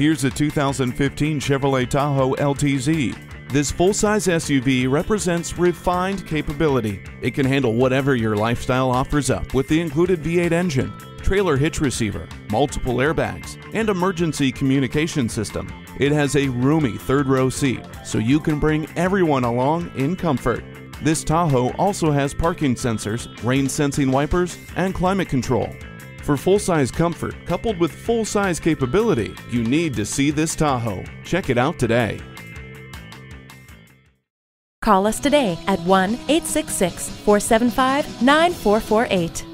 Here's a 2015 Chevrolet Tahoe LTZ. This full-size SUV represents refined capability. It can handle whatever your lifestyle offers up with the included V8 engine, trailer hitch receiver, multiple airbags, and emergency communication system. It has a roomy third-row seat, so you can bring everyone along in comfort. This Tahoe also has parking sensors, rain-sensing wipers, and climate control. For full-size comfort coupled with full-size capability, you need to see this Tahoe. Check it out today. Call us today at 1-866-475-9448.